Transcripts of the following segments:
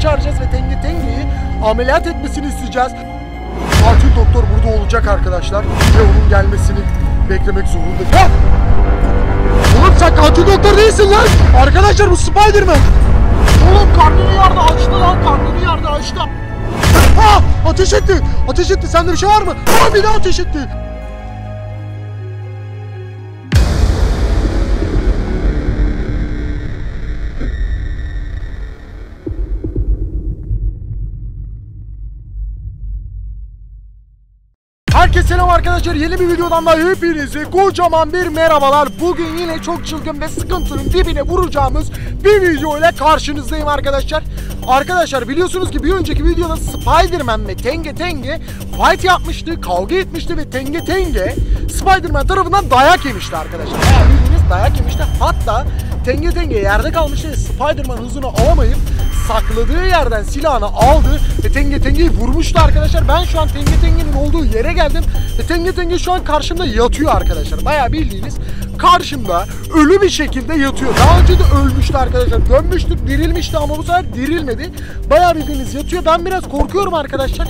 çağıracağız ve Tenge Tenge'yi ameliyat etmesini isteyeceğiz. Katil doktor burada olacak arkadaşlar ve onun gelmesini beklemek zorundayız. Hop! Oğlum sen katil doktor değilsin lan! Arkadaşlar bu Spiderman! Oğlum karnını yardı açtı lan, karnını yardı açtı. Ah! Ateş etti! Ateş etti! Sende bir şey var mı? Ah! Bir daha ateş etti! Herkese selam arkadaşlar, yeni bir videodan da hepinize kocaman bir merhabalar. Bugün yine çok çılgın ve sıkıntının dibine vuracağımız bir video ile karşınızdayım arkadaşlar. Arkadaşlar biliyorsunuz ki bir önceki videoda Spiderman ve Tenge Tenge fight yapmıştı, kavga etmişti ve Tenge Tenge Spiderman tarafından dayak yemişti arkadaşlar. Yani bildiğiniz dayak yemişti, hatta Tenge Tenge yerde kalmıştı ve Spiderman hızını alamayıp sakladığı yerden silahını aldı ve Tenge Tenge'yi vurmuştu arkadaşlar. Ben şu an Tenge Tenge'nin olduğu yere geldim ve Tenge Tenge şu an karşımda yatıyor arkadaşlar. Bayağı bildiğiniz karşımda ölü bir şekilde yatıyor. Daha önce de ölmüştü arkadaşlar. Dönmüştük, dirilmişti ama bu sefer dirilmedi. Bayağı bildiğiniz yatıyor. Ben biraz korkuyorum arkadaşlar.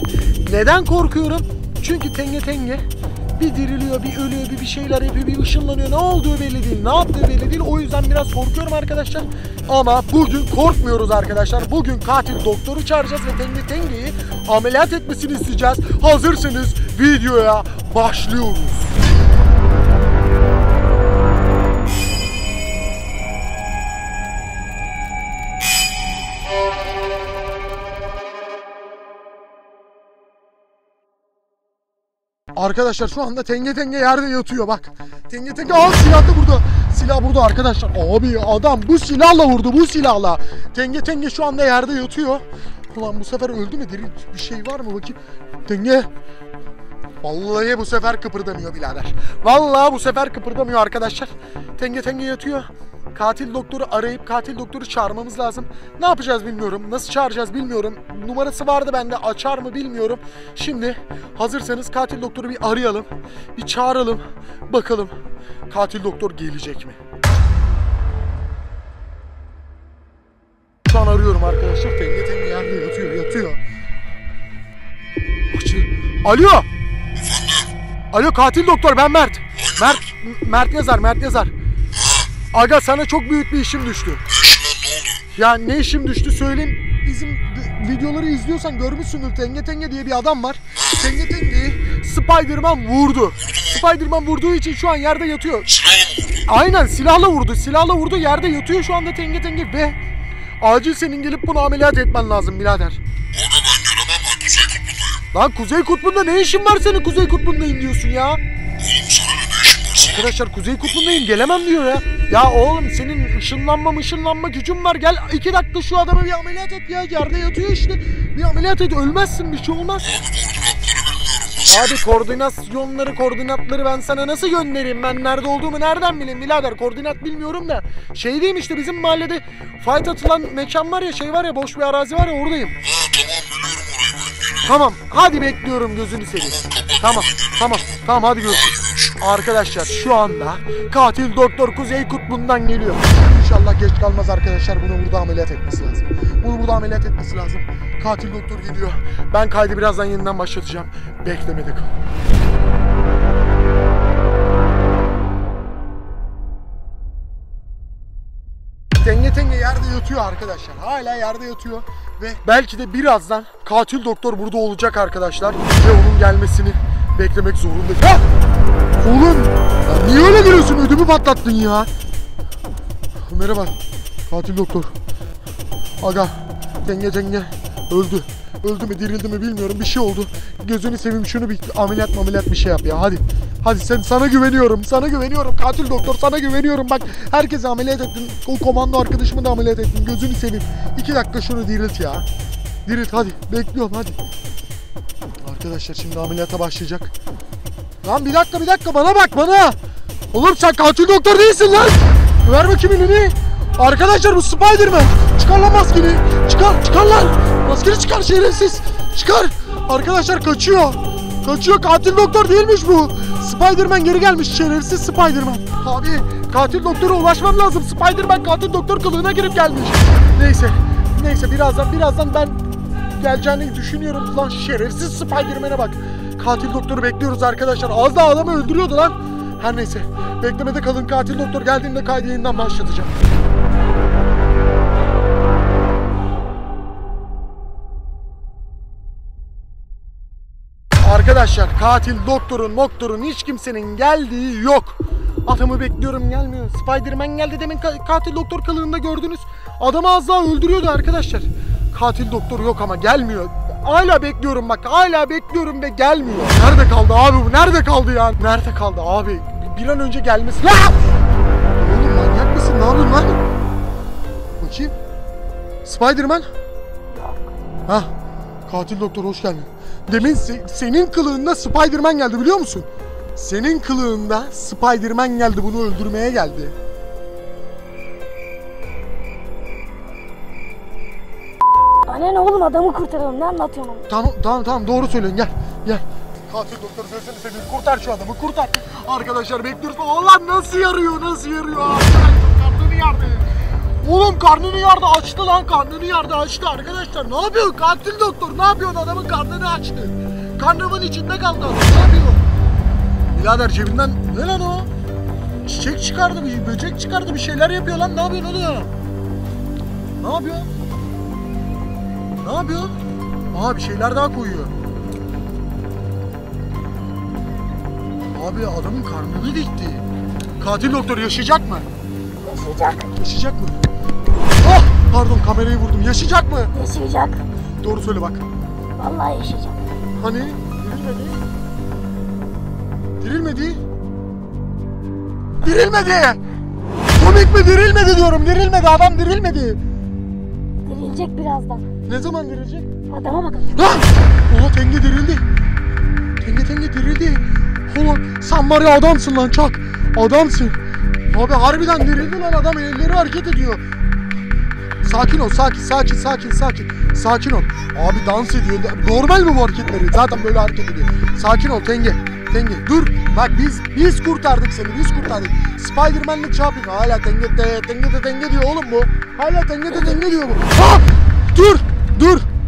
Neden korkuyorum? Çünkü Tenge Tenge bir diriliyor, bir ölüyor, bir şeyler yapıyor, bir ışınlanıyor. Ne olduğu belli değil, ne yaptığı belli değil. O yüzden biraz korkuyorum arkadaşlar. Ama bugün korkmuyoruz arkadaşlar. Bugün katil doktoru çağıracağız ve Tenge Tenge'yi ameliyat etmesini isteyeceğiz. Hazırsanız videoya başlıyoruz. Arkadaşlar şu anda Tenge Tenge yerde yatıyor bak. Tenge Tenge silah da burada. Silah burada arkadaşlar. Abi adam bu silahla vurdu, bu silahla. Tenge Tenge şu anda yerde yatıyor. Ulan bu sefer öldü mü? Diri bir şey var mı bakayım? Tenge. Vallahi bu sefer kıpırdamıyor birader. Vallahi bu sefer kıpırdamıyor arkadaşlar. Tenge Tenge yatıyor. Katil doktoru arayıp katil doktoru çağırmamız lazım. Ne yapacağız bilmiyorum. Nasıl çağıracağız bilmiyorum. Numarası vardı bende, açar mı bilmiyorum. Şimdi hazırsanız katil doktoru bir arayalım. Bir çağıralım. Bakalım katil doktor gelecek mi? Şu an arıyorum arkadaşlar. Tenge Tenge yerde yatıyor, yatıyor. Açıyor. Alo. Efendim? Alo katil doktor, ben Mert. Mert Yazar. Aga sana çok büyük bir işim düştü. Ne oldu? Ya ne işim düştü söyleyeyim. Bizim videoları izliyorsan görmüşsündür. Tenge Tenge diye bir adam var. Tenge Tenge'yi Spiderman vurdu. Spiderman vurduğu için şu an yerde yatıyor. Silahla vurdu. Aynen silahla vurdu. Yerde yatıyor şu anda Tenge Tenge ve acil senin gelip bunu ameliyat etmen lazım birader. Orada ben gelemem, ben Kuzey Kutbu'ndayım. Lan Kuzey Kutbu'nda ne işin var senin Kuzey Kutbu'ndayım diyorsun ya? Arkadaşlar Kuzey Kutbu'ndayım gelemem diyor ya. Ya oğlum senin ışınlanma gücün var, gel 2 dakika şu adamı bir ameliyat et ya, yerde yatıyor işte. Bir ameliyat et, ölmezsin, bir şey olmaz. Abi koordinatları ben sana nasıl göndereyim, ben nerede olduğumu nereden bileyim birader, koordinat bilmiyorum da. Şey diyeyim işte, bizim mahallede fight atılan mekan var ya, şey var ya, boş bir arazi var ya, oradayım. Tamam hadi bekliyorum, gözünü seveyim. Tamam hadi görüşürüz. Arkadaşlar şu anda katil doktor Kuzey Kutbu'ndan geliyor. İnşallah geç kalmaz arkadaşlar, bunu burada ameliyat etmesi lazım. Katil doktor geliyor. Ben kaydı birazdan yeniden başlatacağım. Beklemedik. Tenge Tenge yerde yatıyor arkadaşlar. Hala yerde yatıyor ve belki de birazdan katil doktor burada olacak arkadaşlar. Ve onun gelmesini beklemek zorundayız. Oğlum niye öyle giriyorsun? Ödümü patlattın ya. Merhaba katil doktor. Aga Tenge Tenge öldü. Öldü mü dirildi mi bilmiyorum, bir şey oldu. Gözünü seveyim şunu bir ameliyat bir şey yap ya hadi. Hadi sana güveniyorum. Katil doktor sana güveniyorum. Bak herkese ameliyat ettin. O komando arkadaşımı da ameliyat ettin. Gözünü seveyim. 2 dakika şunu dirilt ya. Dirilt hadi. Bekliyorum hadi. Arkadaşlar şimdi ameliyata başlayacak. Lan bir dakika bana bak bana. Oğlum sen katil doktor değilsin lan. Ver bakayım elini. Arkadaşlar bu Spiderman. Çıkar lan maskeni. Çıkar lan. Maskeni çıkar şerefsiz. Çıkar. Arkadaşlar kaçıyor. Katil doktor değilmiş bu. Spiderman geri gelmiş, şerefsiz Spiderman. Abi katil doktora ulaşmam lazım. Spiderman katil doktor kılığına girip gelmiş. Neyse Neyse birazdan ben geleceğini düşünüyorum. Lan şerefsiz Spiderman'e bak. Katil doktoru bekliyoruz arkadaşlar. Az daha adamı öldürüyordu lan. Her neyse. Beklemede kalın. Katil doktor geldiğinde kaydı yeniden başlatacağım. Arkadaşlar katil doktorun hiç kimsenin geldiği yok. Adamı bekliyorum, gelmiyor. Spiderman geldi, demin katil doktor kılığında gördünüz. Adamı az daha öldürüyordu arkadaşlar. Katil doktor yok ama gelmiyor. Hala bekliyorum bak, hala bekliyorum ve gelmiyor. Nerede kaldı abi bu? Nerede kaldı ya? Nerede kaldı abi? Bir an önce gelmesi. Ya! Oğlum manyak mısın? Ne yapıyorsun lan? Bakayım. Spiderman? Hah. Katil doktor hoş geldin. Demin senin kılığında Spiderman geldi biliyor musun? Senin kılığında Spiderman geldi, bunu öldürmeye geldi. Bana ne oğlum, adamı kurtaralım, ne anlatıyorsun? Tamam doğru söylüyorsun, gel. Katil doktor gözünü seveyim, kurtar şu adamı, kurtar. Arkadaşlar bekliyoruz. Ulan nasıl yarıyor? Karnını yardı. Oğlum karnını yardı, açtı lan, karnını yardı, açtı arkadaşlar. Ne yapıyor katil doktor, ne yapıyor? Adamın karnını açtı. Karnımın içinde kaldı adam, ne yapıyor? Birader cebinden ne lan o? Çiçek çıkardı, bir böcek çıkardı, bir şeyler yapıyor lan. Ne yapıyor oğlum? Ne yapıyor? Aa, bir şeyler daha koyuyor. Abi adamın karnını dikti. Katil doktor yaşayacak mı? Yaşayacak mı? Oh! Pardon, kamerayı vurdum. Yaşayacak mı? Yaşayacak. Doğru söyle bak. Vallahi yaşayacak. Hani? Dirilmedi. Komik mi? Dirilmedi diyorum. Dirilmedi. Adam dirilmedi. Dirilecek birazdan. Ne zaman dirilecek? Adama bakın. Lan! Oha, Tenge dirildi. Tenge dirildi. Oğlum sen var ya, adamsın lan Çak. Adamsın. Abi harbiden dirildi lan adam. Elleri hareket ediyor. Sakin ol. Sakin ol. Abi dans ediyor. Normal mi bu hareketleri? Zaten böyle hareket ediyor. Sakin ol Tenge. Dur. Bak biz kurtardık seni. Spiderman'lık çapıyor. Hala Tenge diyor oğlum bu. Hala Tenge diyor bu. Ha!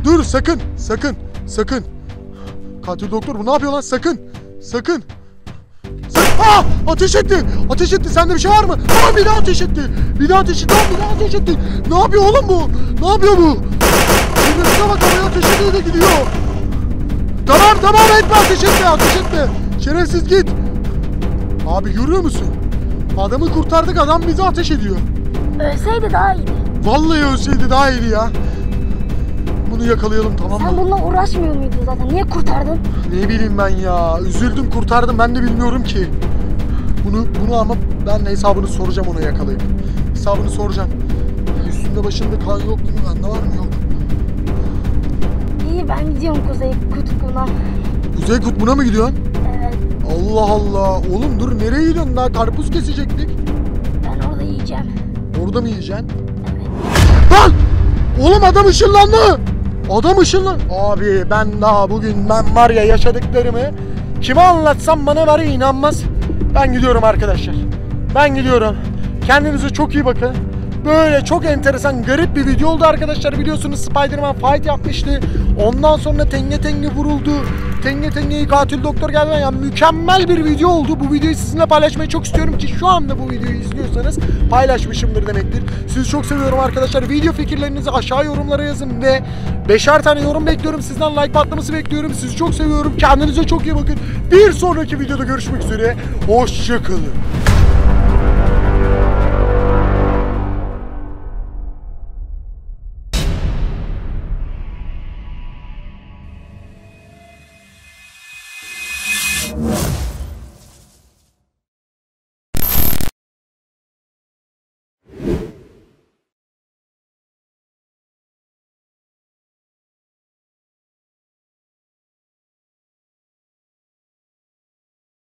Dur. Sakın. Katil doktor bu ne yapıyor lan? Sakın. Ah! Ateş etti. Sende bir şey var mı? Ah, bir daha ateş etti. Ne yapıyor oğlum bu? Şuna bak, havaya ateş ediyor da gidiyor. Tamam etme, ateş etme. Şerefsiz git. Abi görüyor musun? Adamı kurtardık, adam bizi ateş ediyor. Ölseydi daha iyiydi. Vallahi ölseydi daha iyiydi ya. Bunu yakalayalım, tamam mı? Sen bununla uğraşmıyor muydun zaten? Niye kurtardın? Ne bileyim ben ya. Üzüldüm, kurtardım. Ben de bilmiyorum ki. Bunu ama ben hesabını soracağım ona, yakalayıp. Hesabını soracağım. Üstünde başında kan yok değil mi? Bende var mı? Yok. İyi, ben gidiyorum Kuzey Kutbu'na. Kuzey Kutbu'na mı gidiyorsun? Evet. Allah Allah. Oğlum dur, nereye gidiyorsun? Daha karpuz kesecektik. Ben orada yiyeceğim. Orada mı yiyeceksin? Evet. Lan! Oğlum adam ışınlandı! Abi ben daha bugün var ya, yaşadıklarımı kime anlatsam bana var ya inanmaz. Ben gidiyorum arkadaşlar. Kendinize çok iyi bakın. Böyle çok enteresan, garip bir video oldu arkadaşlar. Biliyorsunuz Spiderman fight yapmıştı. Ondan sonra Tenge vuruldu. Tenge'yi katil doktor geldi. Yani mükemmel bir video oldu. Bu videoyu sizinle paylaşmayı çok istiyorum ki şu anda bu videoyu izliyorsanız paylaşmışımdır demektir. Sizi çok seviyorum arkadaşlar. Video fikirlerinizi aşağı yorumlara yazın ve 5'er tane yorum bekliyorum. Sizden like patlaması bekliyorum. Sizi çok seviyorum. Kendinize çok iyi bakın. Bir sonraki videoda görüşmek üzere. Hoşça kalın.